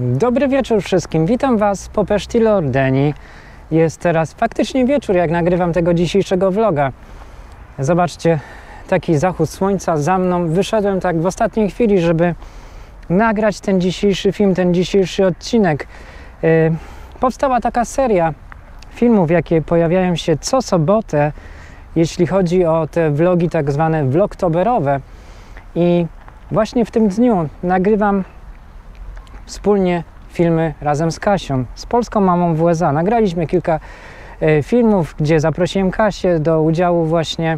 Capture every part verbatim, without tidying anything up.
Dobry wieczór wszystkim, witam Was po Pesti Lordeni. Jest teraz faktycznie wieczór, jak nagrywam tego dzisiejszego vloga. Zobaczcie, taki zachód słońca za mną. Wyszedłem tak w ostatniej chwili, żeby nagrać ten dzisiejszy film, ten dzisiejszy odcinek. Yy, powstała taka seria filmów, jakie pojawiają się co sobotę, jeśli chodzi o te vlogi tak zwane vlogtoberowe. I właśnie w tym dniu nagrywam wspólnie filmy razem z Kasią, z polską mamą w U S A. Nagraliśmy kilka e, filmów, gdzie zaprosiłem Kasię do udziału właśnie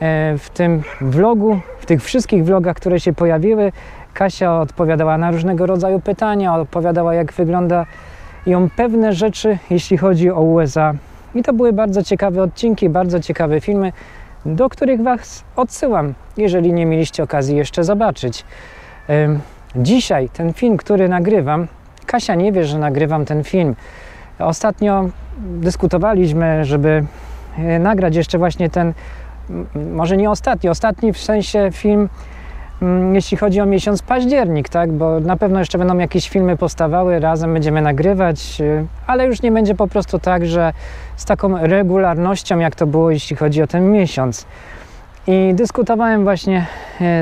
e, w tym vlogu, w tych wszystkich vlogach, które się pojawiły. Kasia odpowiadała na różnego rodzaju pytania, odpowiadała, jak wygląda ją pewne rzeczy, jeśli chodzi o U S A. I to były bardzo ciekawe odcinki, bardzo ciekawe filmy, do których Was odsyłam, jeżeli nie mieliście okazji jeszcze zobaczyć. E, Dzisiaj ten film, który nagrywam, Kasia nie wie, że nagrywam ten film. Ostatnio dyskutowaliśmy, żeby nagrać jeszcze właśnie ten, może nie ostatni, ostatni w sensie film, jeśli chodzi o miesiąc październik, tak? Bo na pewno jeszcze będą jakieś filmy powstawały, razem będziemy nagrywać, ale już nie będzie po prostu tak, że z taką regularnością, jak to było, jeśli chodzi o ten miesiąc. I dyskutowałem właśnie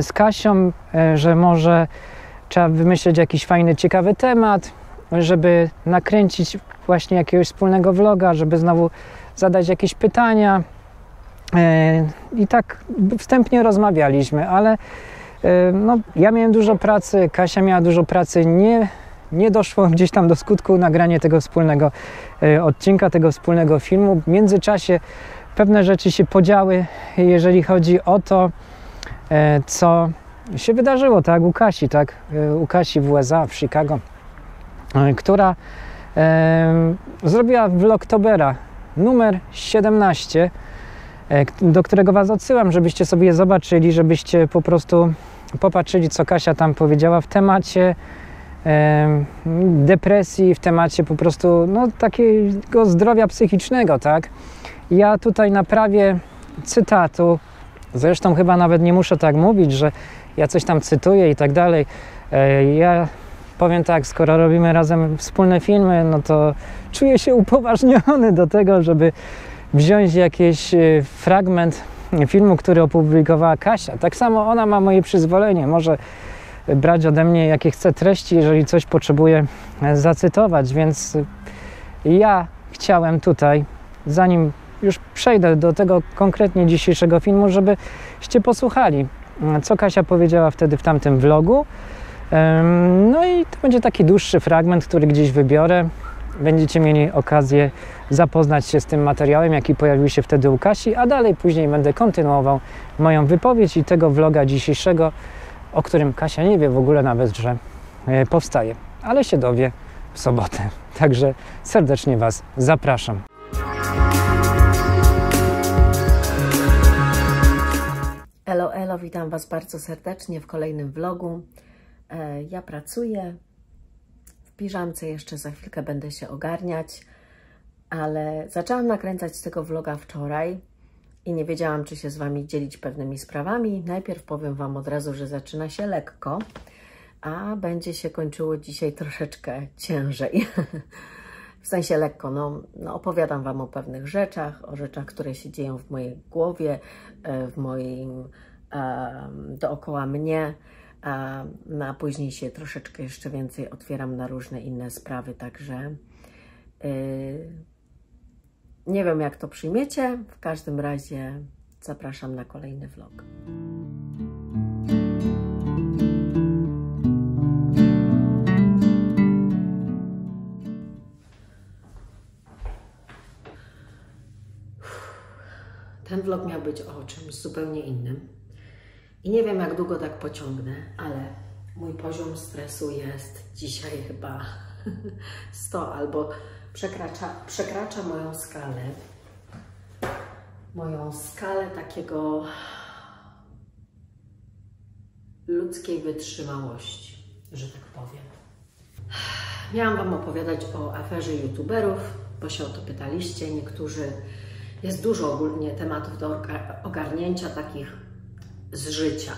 z Kasią, że może trzeba wymyśleć jakiś fajny, ciekawy temat, żeby nakręcić właśnie jakiegoś wspólnego vloga, żeby znowu zadać jakieś pytania. I tak wstępnie rozmawialiśmy, ale no, ja miałem dużo pracy, Kasia miała dużo pracy, nie, nie doszło gdzieś tam do skutku nagranie tego wspólnego odcinka, tego wspólnego filmu. W międzyczasie pewne rzeczy się podziały, jeżeli chodzi o to, co się wydarzyło, tak, u Kasi, tak, u Kasi w U S A, w Chicago, która e, zrobiła vlogtobera numer siedemnaście, e, do którego Was odsyłam, żebyście sobie zobaczyli, żebyście po prostu popatrzyli, co Kasia tam powiedziała w temacie e, depresji, w temacie po prostu, no, takiego zdrowia psychicznego, tak. Ja tutaj naprawię cytatu, zresztą chyba nawet nie muszę tak mówić, że ja coś tam cytuję i tak dalej. Ja powiem tak, skoro robimy razem wspólne filmy, no to czuję się upoważniony do tego, żeby wziąć jakiś fragment filmu, który opublikowała Kasia. Tak samo ona ma moje przyzwolenie, może brać ode mnie jakie chce treści, jeżeli coś potrzebuje zacytować, więc ja chciałem tutaj, zanim już przejdę do tego konkretnie dzisiejszego filmu, żebyście posłuchali, co Kasia powiedziała wtedy w tamtym vlogu. No i to będzie taki dłuższy fragment, który gdzieś wybiorę. Będziecie mieli okazję zapoznać się z tym materiałem, jaki pojawił się wtedy u Kasi, a dalej później będę kontynuował moją wypowiedź i tego vloga dzisiejszego, o którym Kasia nie wie w ogóle nawet, że powstaje, ale się dowie w sobotę. Także serdecznie Was zapraszam. Elo, elo, witam Was bardzo serdecznie w kolejnym vlogu. E, ja pracuję w piżamce, jeszcze za chwilkę będę się ogarniać, ale zaczęłam nakręcać tego vloga wczoraj i nie wiedziałam, czy się z Wami dzielić pewnymi sprawami. Najpierw powiem Wam od razu, że zaczyna się lekko, a będzie się kończyło dzisiaj troszeczkę ciężej. W sensie lekko, no, no opowiadam Wam o pewnych rzeczach, o rzeczach, które się dzieją w mojej głowie, w moim, e, dookoła mnie, a, no, a później się troszeczkę jeszcze więcej otwieram na różne inne sprawy, także y, nie wiem, jak to przyjmiecie, w każdym razie zapraszam na kolejny vlog. Ten vlog miał być o czymś zupełnie innym i nie wiem, jak długo tak pociągnę, ale mój poziom stresu jest dzisiaj chyba sto albo przekracza, przekracza moją skalę, moją skalę takiego ludzkiej wytrzymałości, że tak powiem. Miałam Wam opowiadać o aferze youtuberów, bo się o to pytaliście niektórzy. Jest dużo ogólnie tematów do ogarnięcia takich z życia,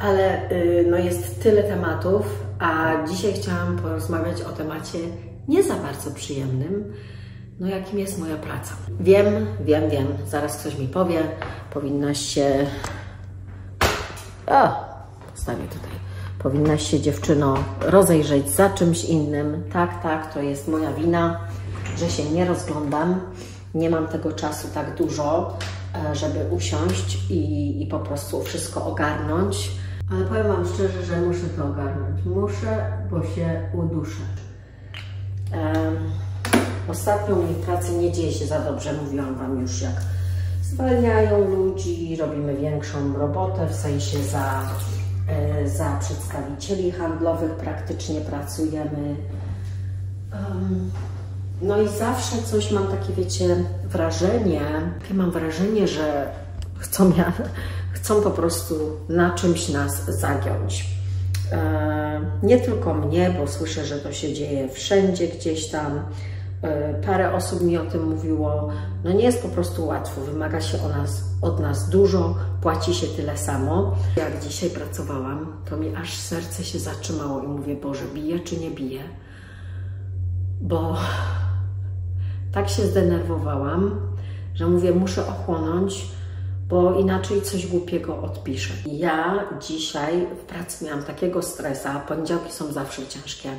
ale no jest tyle tematów, A dzisiaj chciałam porozmawiać o temacie nie za bardzo przyjemnym, no jakim jest moja praca. Wiem, wiem, wiem, zaraz ktoś mi powie, powinnaś się... O, postawię tutaj. Powinnaś się, dziewczyno, rozejrzeć za czymś innym. Tak, tak, to jest moja wina, że się nie rozglądam. Nie mam tego czasu tak dużo, żeby usiąść i, i po prostu wszystko ogarnąć. Ale powiem Wam szczerze, że muszę to ogarnąć. Muszę, bo się uduszę. Um, ostatnio mi w pracy nie dzieje się za dobrze. Mówiłam Wam już, jak zwalniają ludzi, robimy większą robotę, w sensie za, za przedstawicieli handlowych praktycznie pracujemy. Um, No i zawsze coś mam takie, wiecie, wrażenie, ja mam wrażenie, że chcą, ja, chcą po prostu na czymś nas zagiąć. E, nie tylko mnie, bo słyszę, że to się dzieje wszędzie gdzieś tam. E, parę osób mi o tym mówiło. No nie jest po prostu łatwo, wymaga się od nas, od nas dużo, płaci się tyle samo. Jak dzisiaj pracowałam, to mi aż serce się zatrzymało i mówię, Boże, bije czy nie bije? Bo... tak się zdenerwowałam, że mówię, muszę ochłonąć, bo inaczej coś głupiego odpiszę. Ja dzisiaj w pracy miałam takiego stresa, poniedziałki są zawsze ciężkie,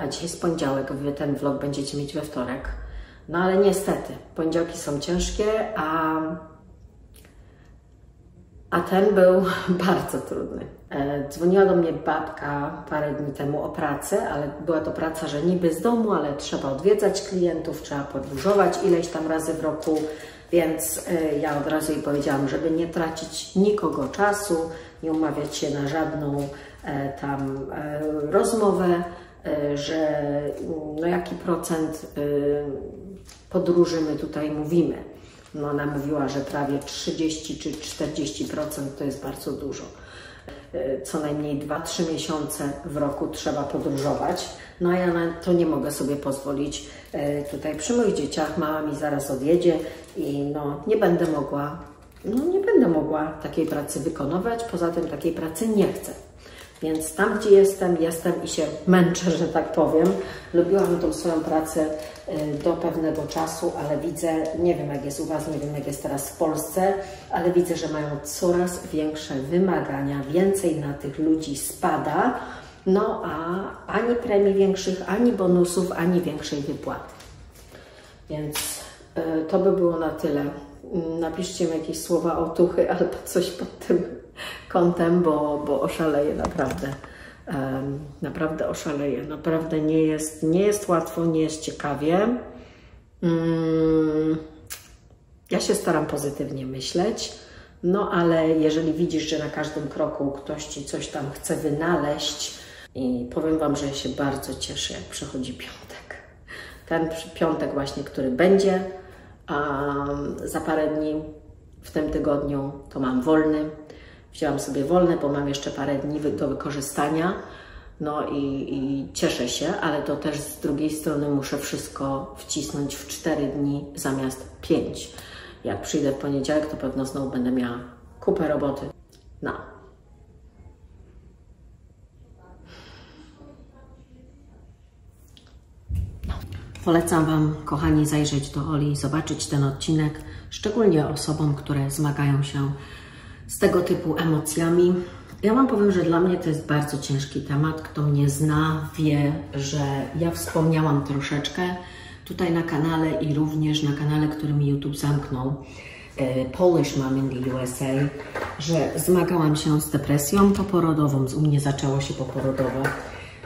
a dzisiaj jest poniedziałek, wy ten vlog będziecie mieć we wtorek. No ale niestety, poniedziałki są ciężkie, a, a ten był bardzo trudny. Dzwoniła do mnie babka parę dni temu o pracę, ale była to praca, że niby z domu, ale trzeba odwiedzać klientów, trzeba podróżować ileś tam razy w roku, więc ja od razu jej powiedziałam, żeby nie tracić nikogo czasu, nie umawiać się na żadną tam rozmowę, że no jaki procent podróży my tutaj mówimy. No ona mówiła, że prawie trzydzieści czy czterdzieści procent to jest bardzo dużo. Co najmniej dwa trzy miesiące w roku trzeba podróżować. No a ja na to nie mogę sobie pozwolić tutaj przy moich dzieciach. Mama mi zaraz odjedzie i no nie będę mogła, no nie będę mogła takiej pracy wykonywać. Poza tym takiej pracy nie chcę. Więc tam, gdzie jestem, jestem i się męczę, że tak powiem. Lubiłam tą swoją pracę do pewnego czasu, ale widzę, nie wiem jak jest u Was, nie wiem jak jest teraz w Polsce, ale widzę, że mają coraz większe wymagania, więcej na tych ludzi spada, no a ani premii większych, ani bonusów, ani większej wypłaty. Więc y, to by było na tyle. Napiszcie mi jakieś słowa otuchy albo coś pod tym kątem, bo, bo oszaleję naprawdę. Um, naprawdę oszaleję. Naprawdę nie jest, nie jest łatwo, nie jest ciekawie. Um, ja się staram pozytywnie myśleć, no ale jeżeli widzisz, że na każdym kroku ktoś Ci coś tam chce wynaleźć i powiem Wam, że ja się bardzo cieszę, jak przychodzi piątek. Ten piątek właśnie, który będzie, um, za parę dni w tym tygodniu, to mam wolny. Wzięłam sobie wolne, bo mam jeszcze parę dni do wykorzystania, no i, i cieszę się, ale to też z drugiej strony muszę wszystko wcisnąć w cztery dni zamiast pięć. Jak przyjdę w poniedziałek, to pewno znowu będę miała kupę roboty. No. no. Polecam Wam, kochani, zajrzeć do Oli i zobaczyć ten odcinek, szczególnie osobom, które zmagają się z tego typu emocjami. Ja Wam powiem, że dla mnie to jest bardzo ciężki temat. Kto mnie zna, wie, że ja wspomniałam troszeczkę tutaj na kanale i również na kanale, który mi YouTube zamknął, Polish Mom in the U S A, że zmagałam się z depresją poporodową. U mnie zaczęło się poporodowo.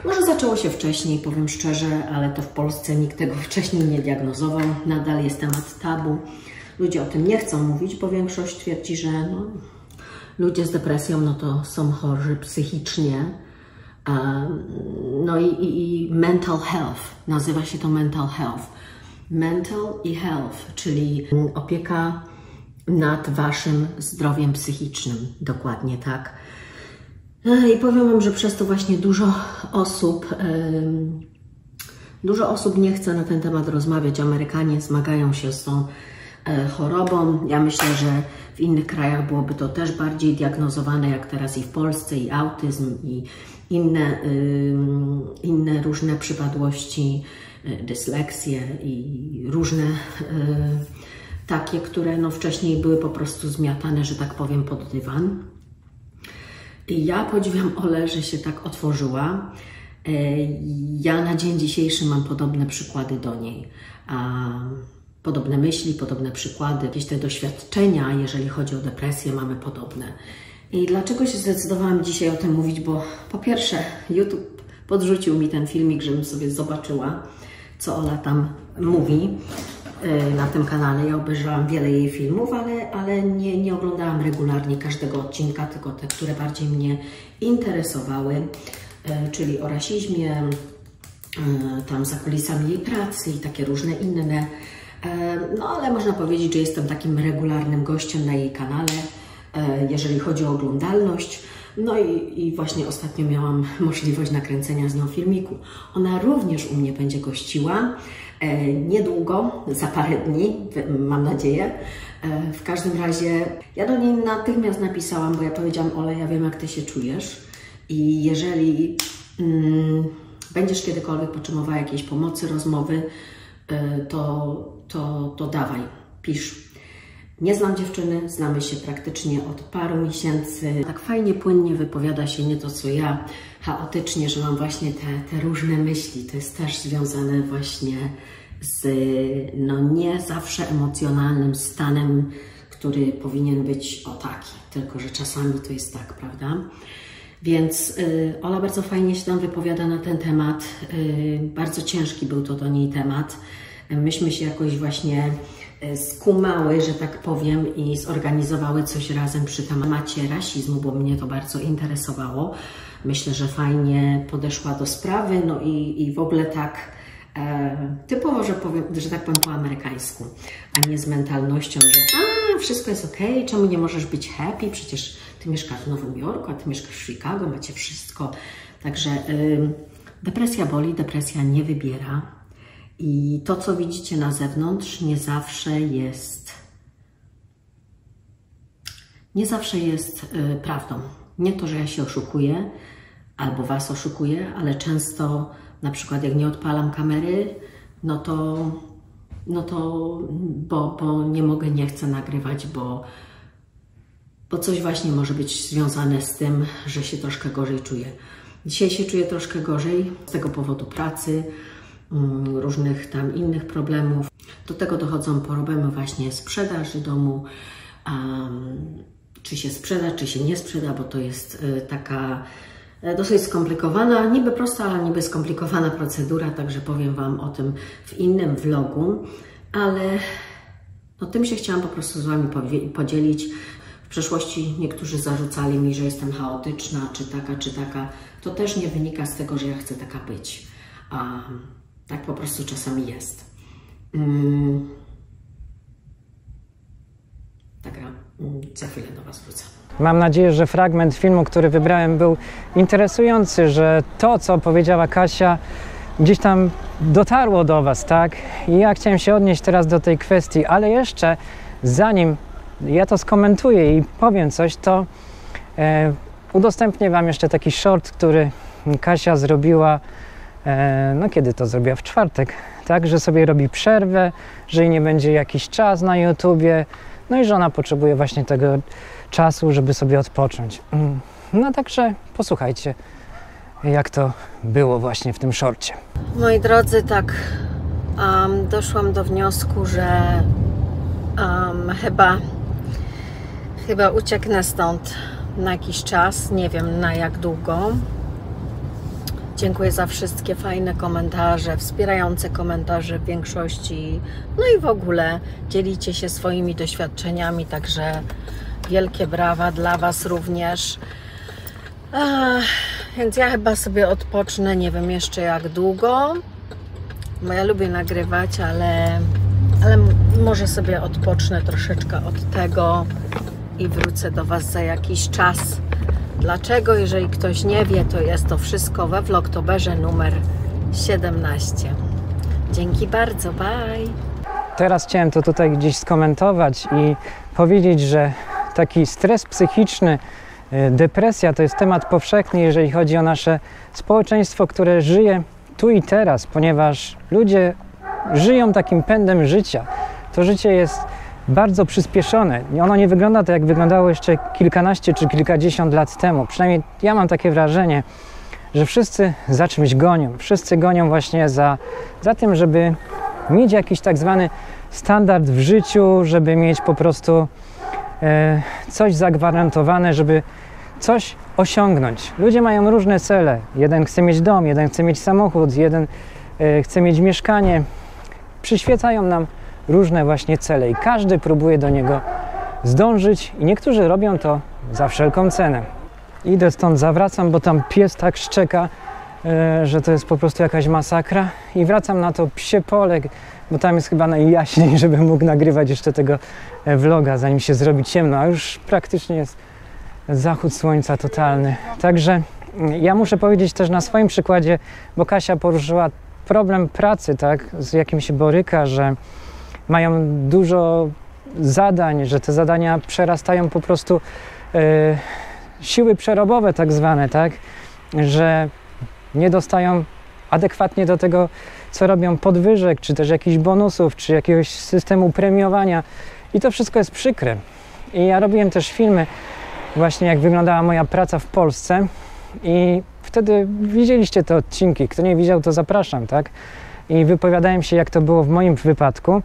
Może zaczęło się wcześniej, powiem szczerze, ale to w Polsce nikt tego wcześniej nie diagnozował. Nadal jest temat tabu. Ludzie o tym nie chcą mówić, bo większość twierdzi, że no, ludzie z depresją, no to są chorzy psychicznie, um, no i, i, i mental health, nazywa się to mental health. Mental i health, czyli opieka nad Waszym zdrowiem psychicznym, dokładnie tak. I powiem Wam, że przez to właśnie dużo osób, um, dużo osób nie chce na ten temat rozmawiać. Amerykanie zmagają się z tą chorobą. Ja myślę, że w innych krajach byłoby to też bardziej diagnozowane, jak teraz i w Polsce, i autyzm, i inne, inne różne przypadłości, dysleksje i różne takie, które no wcześniej były po prostu zmiatane, że tak powiem, pod dywan. I ja podziwiam Olę, że się tak otworzyła. Ja na dzień dzisiejszy mam podobne przykłady do niej. Podobne myśli, podobne przykłady, jakieś te doświadczenia, jeżeli chodzi o depresję, mamy podobne. I dlaczego się zdecydowałam dzisiaj o tym mówić? Bo po pierwsze, YouTube podrzucił mi ten filmik, żebym sobie zobaczyła, co Ola tam mówi na tym kanale. Ja obejrzałam wiele jej filmów, ale, ale nie, nie oglądałam regularnie każdego odcinka, tylko te, które bardziej mnie interesowały, czyli o rasizmie, tam za kulisami jej pracy i takie różne inne. No ale można powiedzieć, że jestem takim regularnym gościem na jej kanale, jeżeli chodzi o oglądalność. No i, i właśnie ostatnio miałam możliwość nakręcenia z nią filmiku. Ona również u mnie będzie gościła niedługo, za parę dni, mam nadzieję. W każdym razie ja do niej natychmiast napisałam, bo ja powiedziałam: Ola, ja wiem, jak Ty się czujesz i jeżeli mm, będziesz kiedykolwiek potrzebowała jakiejś pomocy, rozmowy, To, to, to dawaj, pisz. Nie znam dziewczyny, znamy się praktycznie od paru miesięcy. Tak fajnie, płynnie wypowiada się, nie to co ja, chaotycznie, że mam właśnie te, te różne myśli. To jest też związane właśnie z no, nie zawsze emocjonalnym stanem, który powinien być o taki, tylko że czasami to jest tak, prawda? Więc y, Ola bardzo fajnie się tam wypowiada na ten temat, y, bardzo ciężki był to do niej temat. Myśmy się jakoś właśnie y, skumały, że tak powiem, i zorganizowały coś razem przy temacie rasizmu, bo mnie to bardzo interesowało. Myślę, że fajnie podeszła do sprawy, no i, i w ogóle tak y, typowo, że, powiem, że tak powiem po amerykańsku, a nie z mentalnością, że a, wszystko jest okej, okay, czemu nie możesz być happy, przecież Ty mieszkasz w Nowym Jorku, a Ty mieszkasz w Chicago, macie wszystko. Także yy, depresja boli, depresja nie wybiera. I to, co widzicie na zewnątrz, nie zawsze jest, nie zawsze jest yy, prawdą. Nie to, że ja się oszukuję, albo Was oszukuję, ale często, na przykład jak nie odpalam kamery, no to, no to bo, bo nie mogę, nie chcę nagrywać, bo bo coś właśnie może być związane z tym, że się troszkę gorzej czuję. Dzisiaj się czuję troszkę gorzej z tego powodu pracy, różnych tam innych problemów. Do tego dochodzą problemy właśnie sprzedaży domu, czy się sprzeda, czy się nie sprzeda, bo to jest taka dosyć skomplikowana, niby prosta, ale niby skomplikowana procedura, także powiem Wam o tym w innym vlogu, ale no tym się chciałam po prostu z Wami podzielić. W przeszłości niektórzy zarzucali mi, że jestem chaotyczna, czy taka, czy taka. To też nie wynika z tego, że ja chcę taka być. A tak po prostu czasami jest. Um, taka, um, za chwilę do Was wrócę. Mam nadzieję, że fragment filmu, który wybrałem, był interesujący, że to, co powiedziała Kasia, gdzieś tam dotarło do Was, tak? I ja chciałem się odnieść teraz do tej kwestii, ale jeszcze zanim ja to skomentuję i powiem coś, to e, udostępnię Wam jeszcze taki short, który Kasia zrobiła, e, no kiedy to zrobiła? W czwartek, tak, że sobie robi przerwę, że jej nie będzie jakiś czas na YouTubie, no i że ona potrzebuje właśnie tego czasu, żeby sobie odpocząć. No także posłuchajcie, jak to było właśnie w tym shorcie. Moi drodzy, tak um, doszłam do wniosku, że um, chyba Chyba ucieknę stąd na jakiś czas, nie wiem na jak długo. Dziękuję za wszystkie fajne komentarze, wspierające komentarze w większości. No i w ogóle dzielicie się swoimi doświadczeniami, także wielkie brawa dla Was również. Ach, więc ja chyba sobie odpocznę, nie wiem jeszcze jak długo, bo ja lubię nagrywać, ale, ale może sobie odpocznę troszeczkę od tego i wrócę do Was za jakiś czas. Dlaczego? Jeżeli ktoś nie wie, to jest to wszystko we vlogtoberze numer siedemnaście. Dzięki bardzo, bye! Teraz chciałem to tutaj gdzieś skomentować i powiedzieć, że taki stres psychiczny Depresja to jest temat powszechny, jeżeli chodzi o nasze społeczeństwo, które żyje tu i teraz, ponieważ ludzie żyją takim pędem życia. To życie jest bardzo przyspieszone. Ono nie wygląda tak, jak wyglądało jeszcze kilkanaście czy kilkadziesiąt lat temu. Przynajmniej ja mam takie wrażenie, że wszyscy za czymś gonią. Wszyscy gonią właśnie za, za tym, żeby mieć jakiś tak zwany standard w życiu, żeby mieć po prostu e, coś zagwarantowane, żeby coś osiągnąć. Ludzie mają różne cele. Jeden chce mieć dom, jeden chce mieć samochód, jeden e, chce mieć mieszkanie. Przyświecają nam różne właśnie cele i każdy próbuje do niego zdążyć i niektórzy robią to za wszelką cenę. Idę stąd, zawracam, bo tam pies tak szczeka, e, że to jest po prostu jakaś masakra i wracam na to psie pole, bo tam jest chyba najjaśniej, żebym mógł nagrywać jeszcze tego vloga, zanim się zrobi ciemno, a już praktycznie jest zachód słońca totalny. Także ja muszę powiedzieć też na swoim przykładzie, bo Kasia poruszyła problem pracy, tak, z jakim się boryka, że mają dużo zadań, że te zadania przerastają po prostu yy, siły przerobowe tak zwane, tak, że nie dostają adekwatnie do tego, co robią, podwyżek, czy też jakichś bonusów, czy jakiegoś systemu premiowania i to wszystko jest przykre. I ja robiłem też filmy właśnie, jak wyglądała moja praca w Polsce i wtedy widzieliście te odcinki. Kto nie widział, to zapraszam, tak? I wypowiadałem się, jak to było w moim wypadku.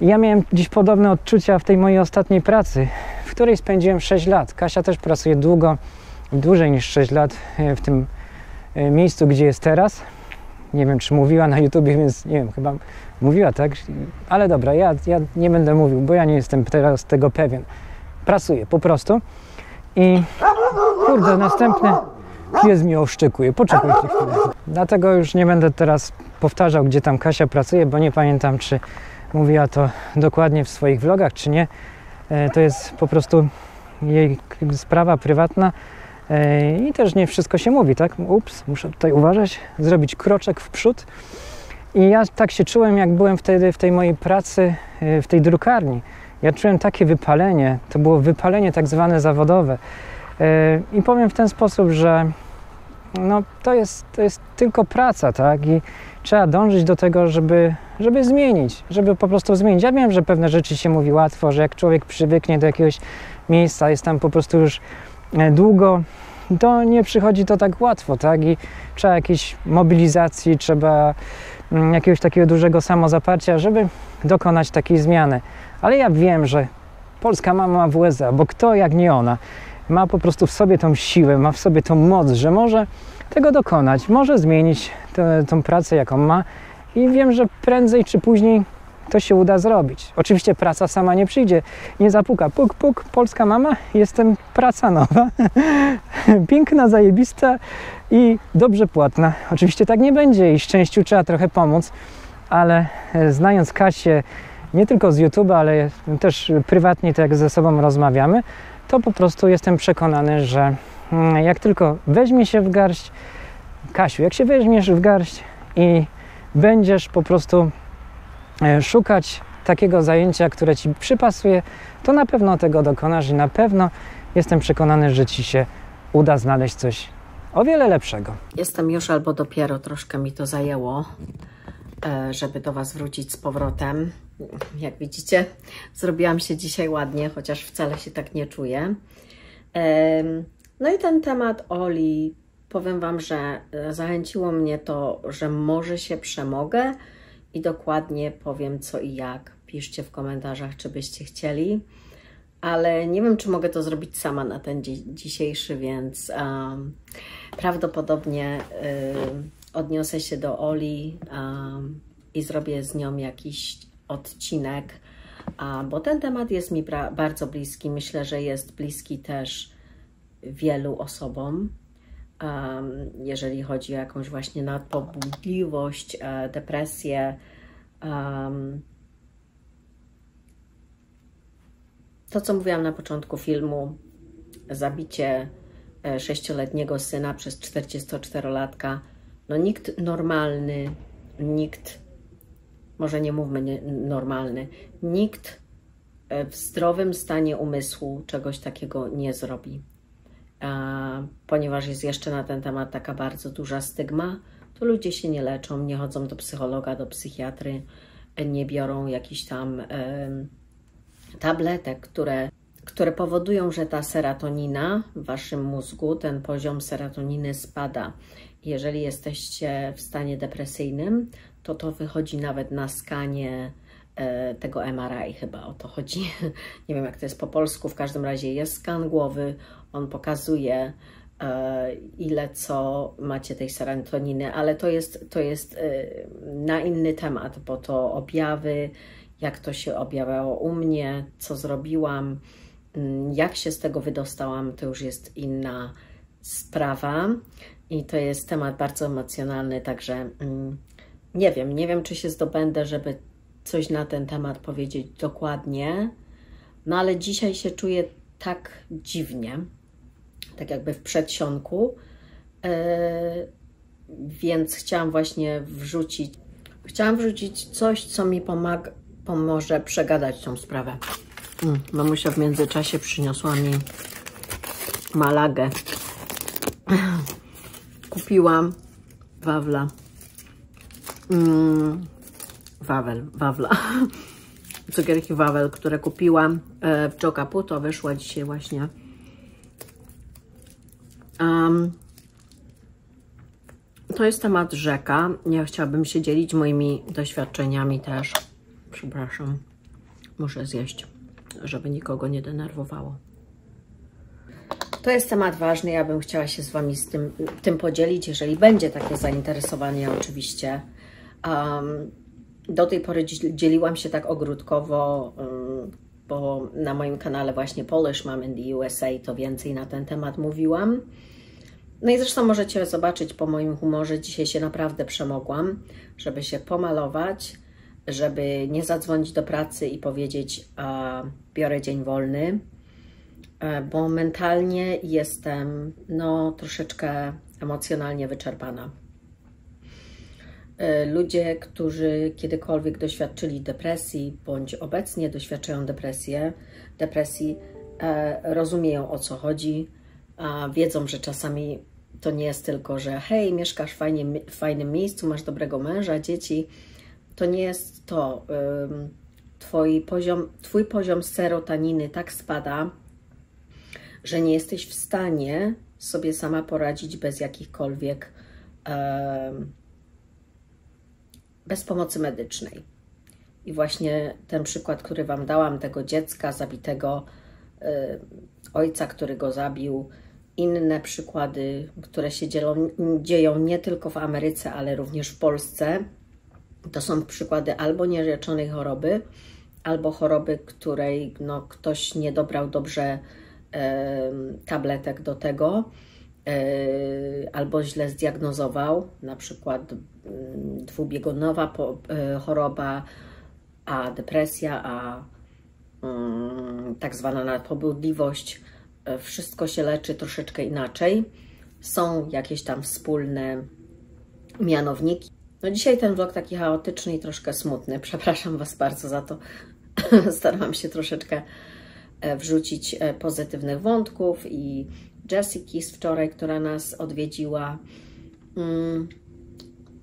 I ja miałem dziś podobne odczucia w tej mojej ostatniej pracy, w której spędziłem sześć lat. Kasia też pracuje długo, dłużej niż sześć lat w tym miejscu, gdzie jest teraz. Nie wiem, czy mówiła na YouTubie, więc nie wiem, chyba mówiła, tak? Ale dobra, ja, ja nie będę mówił, bo ja nie jestem teraz tego pewien. Pracuję po prostu. I kurde, następny pies mi oszczekuje. Poczekajcie chwilę. Dlatego już nie będę teraz powtarzał, gdzie tam Kasia pracuje, bo nie pamiętam, czy mówiła to dokładnie w swoich vlogach, czy nie. To jest po prostu jej sprawa prywatna. I też nie wszystko się mówi, tak? Ups, muszę tutaj uważać, zrobić kroczek w przód. I ja tak się czułem, jak byłem wtedy w tej mojej pracy, w tej drukarni. Ja czułem takie wypalenie, to było wypalenie tak zwane zawodowe. I powiem w ten sposób, że no, to jest, to jest tylko praca, tak? I trzeba dążyć do tego, żeby, żeby zmienić, żeby po prostu zmienić. Ja wiem, że pewne rzeczy się mówi łatwo, że jak człowiek przywyknie do jakiegoś miejsca, jest tam po prostu już długo, to nie przychodzi to tak łatwo, tak? I trzeba jakiejś mobilizacji, trzeba jakiegoś takiego dużego samozaparcia, żeby dokonać takiej zmiany. Ale ja wiem, że polska mama w U S A, bo kto jak nie ona, ma po prostu w sobie tą siłę, ma w sobie tą moc, że może tego dokonać, może zmienić te, tą pracę, jaką ma i wiem, że prędzej czy później to się uda zrobić. Oczywiście praca sama nie przyjdzie, nie zapuka. Puk, puk, polska mama, jestem praca nowa, piękna, zajebista i dobrze płatna. Oczywiście tak nie będzie i szczęściu trzeba trochę pomóc, ale znając Kasię, nie tylko z YouTube'a, ale też prywatnie, tak jak ze sobą rozmawiamy, to po prostu jestem przekonany, że jak tylko weźmie się w garść, Kasiu, jak się weźmiesz w garść i będziesz po prostu szukać takiego zajęcia, które ci przypasuje, to na pewno tego dokonasz i na pewno jestem przekonany, że ci się uda znaleźć coś o wiele lepszego. Jestem już albo dopiero, troszkę mi to zajęło, żeby do Was wrócić z powrotem. Jak widzicie, zrobiłam się dzisiaj ładnie, chociaż wcale się tak nie czuję. No i ten temat Oli, powiem Wam, że zachęciło mnie to, że może się przemogę i dokładnie powiem co i jak. Piszcie w komentarzach, czy byście chcieli, ale nie wiem, czy mogę to zrobić sama na ten dzi dzisiejszy, więc um, prawdopodobnie um, odniosę się do Oli um, i zrobię z nią jakiś odcinek, um, bo ten temat jest mi bardzo bliski. Myślę, że jest bliski też wielu osobom, um, jeżeli chodzi o jakąś właśnie nadpobudliwość, e, depresję. Um, to, co mówiłam na początku filmu, zabicie sześcioletniego syna przez czterdziestoczterolatka, no nikt normalny, nikt, może nie mówmy nie, normalny, nikt w zdrowym stanie umysłu czegoś takiego nie zrobi. ponieważ jest jeszcze na ten temat taka bardzo duża stygma, to ludzie się nie leczą, nie chodzą do psychologa, do psychiatry, nie biorą jakichś tam tabletek, które, które powodują, że ta serotonina w waszym mózgu, ten poziom serotoniny spada. Jeżeli jesteście w stanie depresyjnym, to to wychodzi nawet na skanie tego M R I, chyba o to chodzi. Nie wiem, jak to jest po polsku, w każdym razie jest skan głowy, on pokazuje, ile co macie tej serotoniny, ale to jest, to jest na inny temat, bo to objawy, jak to się objawiało u mnie, co zrobiłam, jak się z tego wydostałam, to już jest inna sprawa i to jest temat bardzo emocjonalny, także nie wiem, nie wiem, czy się zdobędę, żeby coś na ten temat powiedzieć dokładnie, no ale dzisiaj się czuję tak dziwnie, tak jakby w przedsionku, yy, więc chciałam właśnie wrzucić, chciałam wrzucić coś, co mi pomaga, pomoże przegadać tą sprawę. Mm, mamusia w międzyczasie przyniosła mi malagę. Kupiłam Wawla. Mm. Wawel, Wawla, cukierki Wawel, które kupiłam w Czoka Pu, to wyszła dzisiaj właśnie. Um, to jest temat rzeka. Ja chciałabym się dzielić moimi doświadczeniami też. Przepraszam, muszę zjeść, żeby nikogo nie denerwowało. To jest temat ważny, ja bym chciała się z Wami z tym, tym podzielić, jeżeli będzie takie zainteresowanie oczywiście. Um, Do tej pory dzieliłam się tak ogródkowo, bo na moim kanale właśnie Polish Mom in the U S A to więcej na ten temat mówiłam. No i zresztą możecie zobaczyć po moim humorze, dzisiaj się naprawdę przemogłam, żeby się pomalować, żeby nie zadzwonić do pracy i powiedzieć, a, biorę dzień wolny, bo mentalnie jestem no troszeczkę emocjonalnie wyczerpana. Ludzie, którzy kiedykolwiek doświadczyli depresji, bądź obecnie doświadczają depresję, depresji, e, rozumieją, o co chodzi, a wiedzą, że czasami to nie jest tylko, że hej, mieszkasz w fajnym, w fajnym miejscu, masz dobrego męża, dzieci. To nie jest to. Ym, twój poziom, twój poziom serotoniny tak spada, że nie jesteś w stanie sobie sama poradzić bez jakichkolwiek ym, bez pomocy medycznej. I właśnie ten przykład, który Wam dałam, tego dziecka zabitego, yy, ojca, który go zabił, inne przykłady, które się dzielą, dzieją nie tylko w Ameryce, ale również w Polsce, to są przykłady albo nieleczonej choroby, albo choroby, której no, ktoś nie dobrał dobrze yy, tabletek do tego, Yy, albo źle zdiagnozował, na przykład yy, dwubiegunowa po, yy, choroba, a depresja, a yy, tak zwana nadpobudliwość. Yy, wszystko się leczy troszeczkę inaczej. Są jakieś tam wspólne mianowniki. No dzisiaj ten vlog taki chaotyczny i troszkę smutny. Przepraszam Was bardzo za to. Starałam się troszeczkę wrzucić pozytywnych wątków i Jessiki z wczoraj, która nas odwiedziła.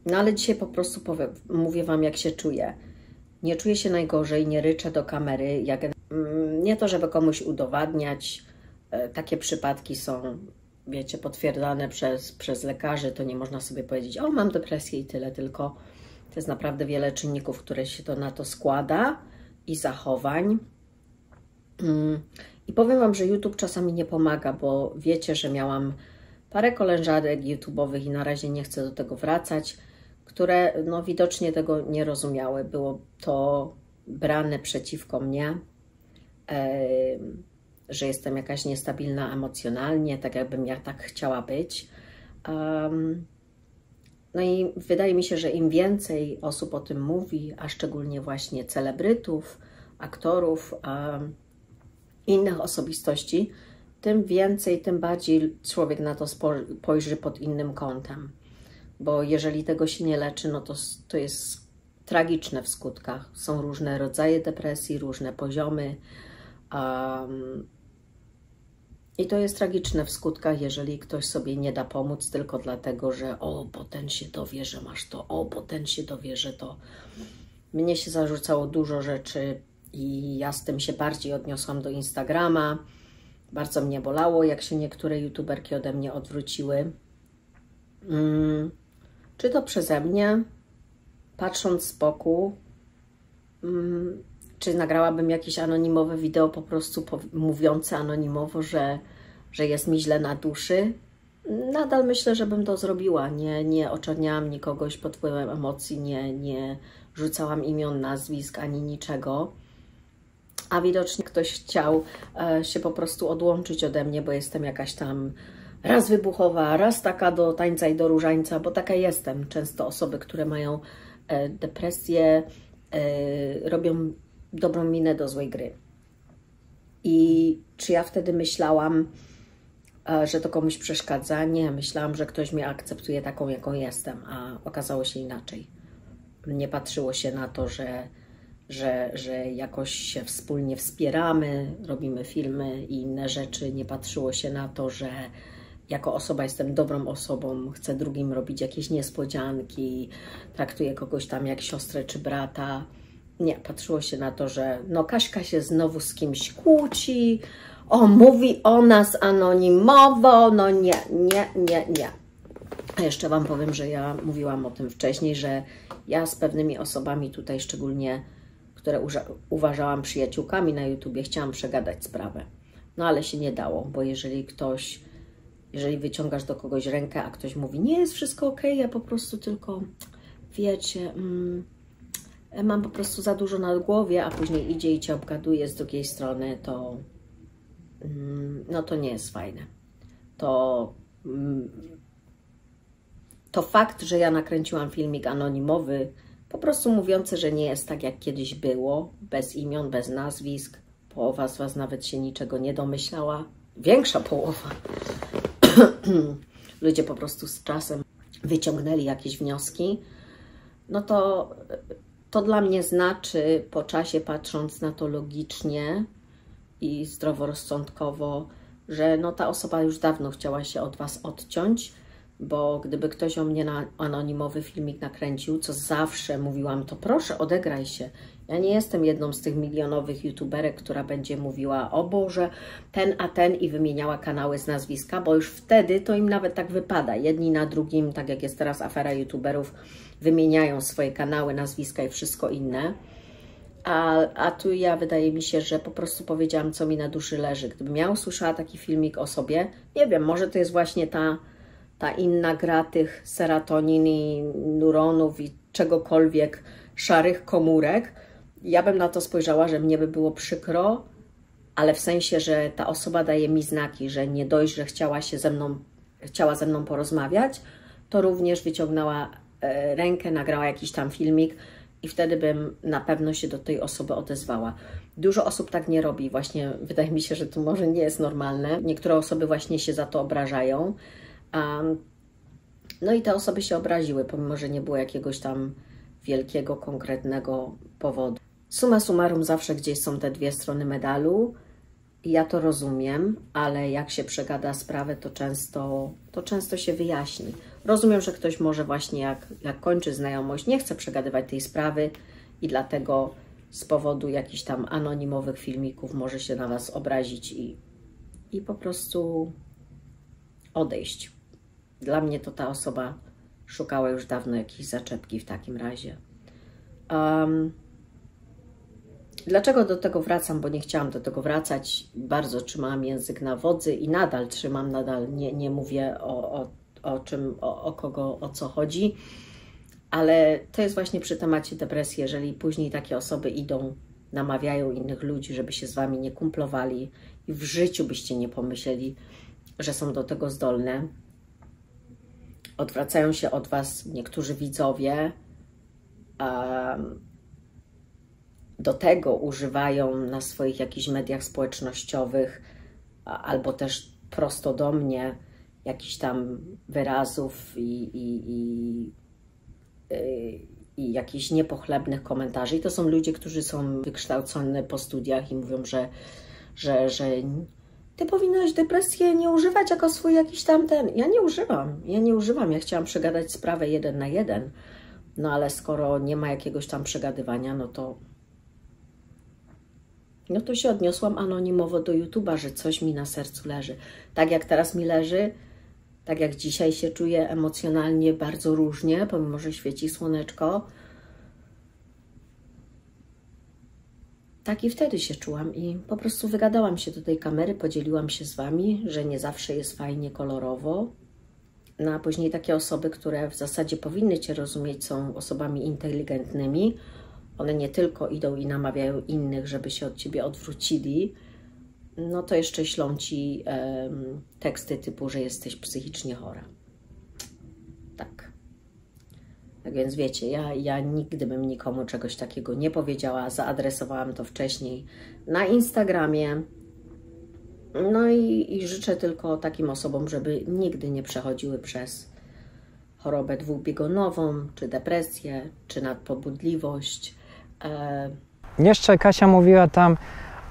No ale dzisiaj po prostu powiem, mówię Wam, jak się czuję. Nie czuję się najgorzej, nie ryczę do kamery. Jak, nie to, żeby komuś udowadniać. Takie przypadki są, wiecie, potwierdzane przez, przez lekarzy. To nie można sobie powiedzieć, o, mam depresję i tyle, tylko to jest naprawdę wiele czynników, które się to na to składa i zachowań. I powiem Wam, że YouTube czasami nie pomaga, bo wiecie, że miałam parę kolężarek YouTube'owych i na razie nie chcę do tego wracać, które no, widocznie tego nie rozumiały. Było to brane przeciwko mnie, e, że jestem jakaś niestabilna emocjonalnie, tak jakbym ja tak chciała być. Um, no i wydaje mi się, że im więcej osób o tym mówi, a szczególnie właśnie celebrytów, aktorów, um, innych osobistości, tym więcej, tym bardziej człowiek na to spojrzy pod innym kątem. Bo jeżeli tego się nie leczy, no to, to jest tragiczne w skutkach. Są różne rodzaje depresji, różne poziomy. Um, I to jest tragiczne w skutkach, jeżeli ktoś sobie nie da pomóc tylko dlatego, że o, bo ten się dowie, że masz to, o, bo ten się dowie, że to. Mnie się zarzucało dużo rzeczy i ja z tym się bardziej odniosłam do Instagrama. Bardzo mnie bolało, jak się niektóre youtuberki ode mnie odwróciły. Hmm. Czy to przeze mnie, patrząc z boku, hmm, czy nagrałabym jakieś anonimowe wideo po prostu mówiące anonimowo, że, że jest mi źle na duszy? Nadal myślę, że bym to zrobiła. Nie, nie oczerniałam nikogoś pod wpływem emocji, nie, nie rzucałam imion, nazwisk ani niczego. A widocznie ktoś chciał e, się po prostu odłączyć ode mnie, bo jestem jakaś tam raz wybuchowa, raz taka do tańca i do różańca, bo taka jestem. Często osoby, które mają e, depresję, e, robią dobrą minę do złej gry. I czy ja wtedy myślałam, e, że to komuś przeszkadza? Nie, myślałam, że ktoś mnie akceptuje taką, jaką jestem, a okazało się inaczej. Nie patrzyło się na to, że Że, że jakoś się wspólnie wspieramy, robimy filmy i inne rzeczy. Nie patrzyło się na to, że jako osoba jestem dobrą osobą, chcę drugim robić jakieś niespodzianki, traktuję kogoś tam jak siostrę czy brata. Nie, patrzyło się na to, że no Kaśka się znowu z kimś kłóci, o, mówi o nas anonimowo, no nie, nie, nie, nie. A jeszcze Wam powiem, że ja mówiłam o tym wcześniej, że ja z pewnymi osobami tutaj szczególnie, które uważałam przyjaciółkami na YouTubie, chciałam przegadać sprawę. No ale się nie dało, bo jeżeli ktoś, jeżeli wyciągasz do kogoś rękę, a ktoś mówi, nie, jest wszystko ok, ja po prostu tylko, wiecie, mm, mam po prostu za dużo na głowie, a później idzie i Cię obgaduje z drugiej strony, to mm, no to nie jest fajne. To, mm, to fakt, że ja nakręciłam filmik anonimowy, po prostu mówiące, że nie jest tak, jak kiedyś było, bez imion, bez nazwisk. Połowa z Was nawet się niczego nie domyślała. Większa połowa. Ludzie po prostu z czasem wyciągnęli jakieś wnioski. No to, to dla mnie znaczy, po czasie patrząc na to logicznie i zdroworozsądkowo, że no ta osoba już dawno chciała się od Was odciąć, bo gdyby ktoś o mnie na anonimowy filmik nakręcił, co zawsze mówiłam, to proszę, odegraj się. Ja nie jestem jedną z tych milionowych youtuberek, która będzie mówiła, o Boże, ten a ten i wymieniała kanały z nazwiska, bo już wtedy to im nawet tak wypada. Jedni na drugim, tak jak jest teraz afera youtuberów, wymieniają swoje kanały, nazwiska i wszystko inne. A, a tu ja, wydaje mi się, że po prostu powiedziałam, co mi na duszy leży. Gdybym ja usłyszała taki filmik o sobie, nie wiem, może to jest właśnie ta... ta inna gra tych serotonin i neuronów i czegokolwiek szarych komórek, ja bym na to spojrzała, że mnie by było przykro, ale w sensie, że ta osoba daje mi znaki, że nie dość, że chciała się ze mną, chciała ze mną porozmawiać, to również wyciągnęła rękę, nagrała jakiś tam filmik i wtedy bym na pewno się do tej osoby odezwała. Dużo osób tak nie robi, właśnie wydaje mi się, że to może nie jest normalne. Niektóre osoby właśnie się za to obrażają. Um, no i te osoby się obraziły, pomimo że nie było jakiegoś tam wielkiego, konkretnego powodu. Summa summarum, zawsze gdzieś są te dwie strony medalu. Ja to rozumiem, ale jak się przegada sprawę, to często, to często się wyjaśni. Rozumiem, że ktoś może właśnie jak, jak kończy znajomość, nie chce przegadywać tej sprawy i dlatego z powodu jakichś tam anonimowych filmików może się na Was obrazić i, i po prostu odejść. Dla mnie to ta osoba szukała już dawno jakiejś zaczepki w takim razie. Um, dlaczego do tego wracam? Bo nie chciałam do tego wracać. Bardzo trzymałam język na wodzy i nadal trzymam, nadal nie, nie mówię o, o, o czym, o, o kogo, o co chodzi. Ale to jest właśnie przy temacie depresji, jeżeli później takie osoby idą, namawiają innych ludzi, żeby się z Wami nie kumplowali i w życiu byście nie pomyśleli, że są do tego zdolne. Odwracają się od Was niektórzy widzowie, do tego używają na swoich jakichś mediach społecznościowych albo też prosto do mnie jakichś tam wyrazów i, i, i, i, i jakichś niepochlebnych komentarzy. I to są ludzie, którzy są wykształceni po studiach i mówią, że, że, że ty powinnaś depresję nie używać jako swój jakiś tamten. Ja nie używam, ja nie używam, ja chciałam przegadać sprawę jeden na jeden, no ale skoro nie ma jakiegoś tam przegadywania, no to no to się odniosłam anonimowo do YouTube'a, że coś mi na sercu leży. Tak jak teraz mi leży, tak jak dzisiaj się czuję emocjonalnie bardzo różnie, pomimo że świeci słoneczko, tak i wtedy się czułam i po prostu wygadałam się do tej kamery, podzieliłam się z Wami, że nie zawsze jest fajnie, kolorowo. No a później takie osoby, które w zasadzie powinny Cię rozumieć, są osobami inteligentnymi. One nie tylko idą i namawiają innych, żeby się od Ciebie odwrócili, no to jeszcze ślą Ci um, teksty typu, że jesteś psychicznie chora. Tak. Tak więc wiecie, ja, ja nigdy bym nikomu czegoś takiego nie powiedziała, zaadresowałam to wcześniej na Instagramie. No i, i życzę tylko takim osobom, żeby nigdy nie przechodziły przez chorobę dwubiegunową, czy depresję, czy nadpobudliwość. E... Jeszcze Kasia mówiła tam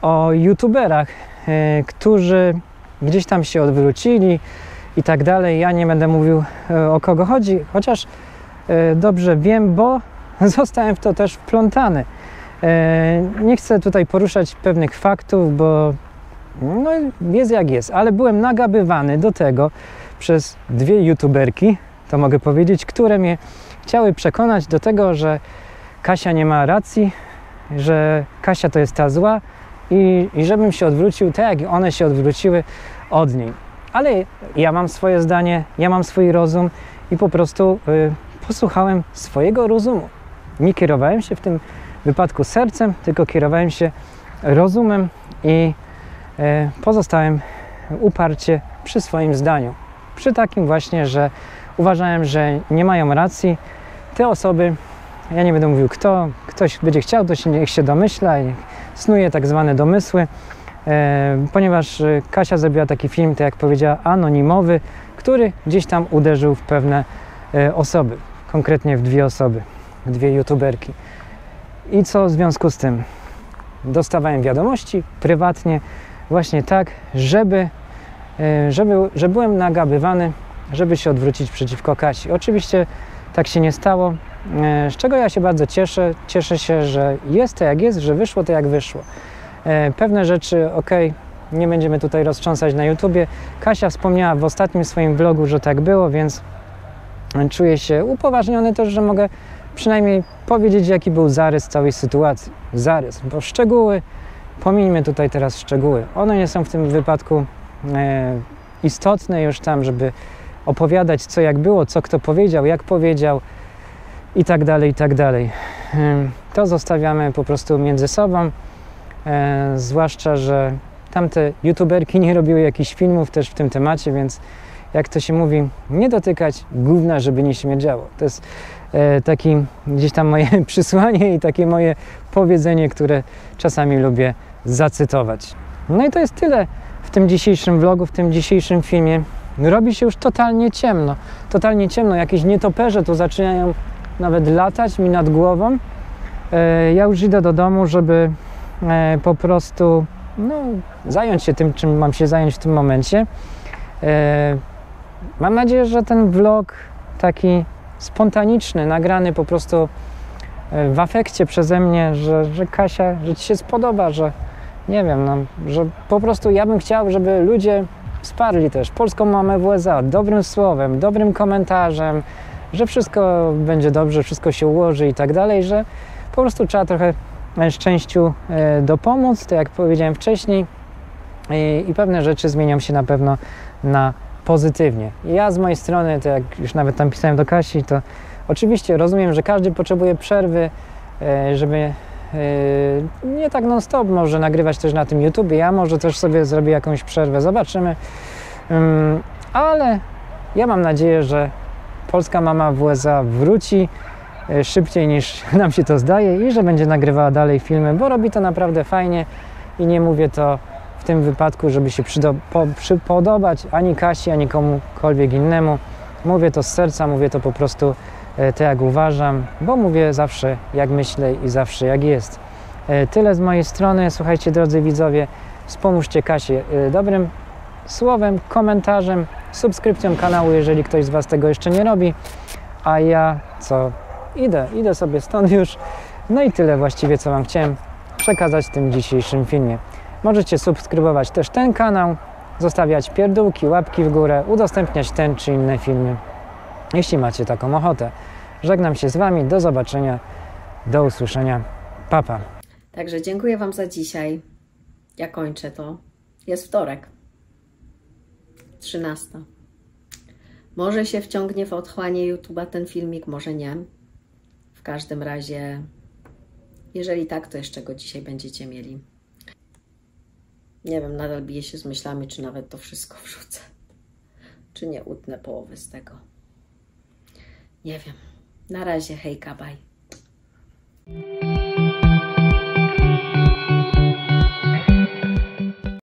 o youtuberach, e, którzy gdzieś tam się odwrócili i tak dalej. Ja nie będę mówił e, o kogo chodzi, chociaż e, dobrze wiem, bo zostałem w to też wplątany. E, nie chcę tutaj poruszać pewnych faktów, bo no, jest jak jest, ale byłem nagabywany do tego przez dwie youtuberki, to mogę powiedzieć, które mnie chciały przekonać do tego, że Kasia nie ma racji, że Kasia to jest ta zła i, i żebym się odwrócił tak, jak one się odwróciły od niej. Ale ja mam swoje zdanie, ja mam swój rozum i po prostu y, posłuchałem swojego rozumu. Nie kierowałem się w tym wypadku sercem, tylko kierowałem się rozumem i y, pozostałem uparcie przy swoim zdaniu. Przy takim właśnie, że uważałem, że nie mają racji te osoby, ja nie będę mówił kto, ktoś będzie chciał, to się, niech się domyśla i snuje tak zwane domysły, e, ponieważ Kasia zrobiła taki film, tak jak powiedziała, anonimowy, który gdzieś tam uderzył w pewne e, osoby, konkretnie w dwie osoby, dwie youtuberki. I co w związku z tym? Dostawałem wiadomości prywatnie właśnie tak, żeby, e, żeby że byłem nagabywany, żeby się odwrócić przeciwko Kasi. Oczywiście tak się nie stało, z czego ja się bardzo cieszę. Cieszę się, że jest to jak jest, że wyszło to jak wyszło. Pewne rzeczy, ok, nie będziemy tutaj roztrząsać na YouTubie. Kasia wspomniała w ostatnim swoim vlogu, że tak było, więc czuję się upoważniony też, że mogę przynajmniej powiedzieć, jaki był zarys całej sytuacji. Zarys, bo szczegóły, pomijmy tutaj teraz szczegóły. One nie są w tym wypadku istotne już tam, żeby opowiadać, co jak było, co kto powiedział, jak powiedział i tak dalej, i tak dalej. To zostawiamy po prostu między sobą, e, zwłaszcza, że tamte youtuberki nie robiły jakichś filmów też w tym temacie, więc jak to się mówi, nie dotykać gówna, żeby nie śmierdziało. To jest e, taki gdzieś tam moje przysłanie i takie moje powiedzenie, które czasami lubię zacytować. No i to jest tyle w tym dzisiejszym vlogu, w tym dzisiejszym filmie. Robi się już totalnie ciemno, totalnie ciemno, jakieś nietoperze tu zaczynają nawet latać mi nad głową. E, ja już idę do domu, żeby e, po prostu no, zająć się tym, czym mam się zająć w tym momencie. E, mam nadzieję, że ten vlog taki spontaniczny, nagrany po prostu w afekcie przeze mnie, że, że Kasia, że Ci się spodoba, że nie wiem, no, że po prostu ja bym chciał, żeby ludzie wsparli też polską mamę w U S A dobrym słowem, dobrym komentarzem, że wszystko będzie dobrze, wszystko się ułoży i tak dalej, że po prostu trzeba trochę szczęściu dopomóc, tak jak powiedziałem wcześniej, i, i pewne rzeczy zmienią się na pewno na pozytywnie. Ja z mojej strony, tak jak już nawet tam pisałem do Kasi, to oczywiście rozumiem, że każdy potrzebuje przerwy, żeby nie tak non stop może nagrywać też na tym YouTubie. Ja może też sobie zrobię jakąś przerwę, zobaczymy. Ale ja mam nadzieję, że polska mama w U S A wróci szybciej niż nam się to zdaje i że będzie nagrywała dalej filmy, bo robi to naprawdę fajnie i nie mówię to w tym wypadku, żeby się po, przypodobać ani Kasi, ani komukolwiek innemu. Mówię to z serca, mówię to po prostu tak jak uważam, bo mówię zawsze jak myślę i zawsze jak jest. Tyle z mojej strony. Słuchajcie, drodzy widzowie, Wspomóżcie Kasię dobrym słowem, komentarzem, subskrypcją kanału, jeżeli ktoś z Was tego jeszcze nie robi. A ja co? Idę, idę sobie stąd już. No i tyle właściwie, co Wam chciałem przekazać w tym dzisiejszym filmie. Możecie subskrybować też ten kanał, zostawiać pierdółki, łapki w górę, udostępniać ten czy inne filmy, jeśli macie taką ochotę. Żegnam się z Wami, do zobaczenia, do usłyszenia, pa, pa. Także dziękuję Wam za dzisiaj. Ja kończę to. Jest wtorek. trzynasta. Może się wciągnie w odchłanie YouTube'a ten filmik, może nie. W każdym razie, jeżeli tak, to jeszcze go dzisiaj będziecie mieli. Nie wiem, nadal biję się z myślami, czy nawet to wszystko wrzucę. Czy nie utnę połowy z tego. Nie wiem. Na razie, hejka, bye.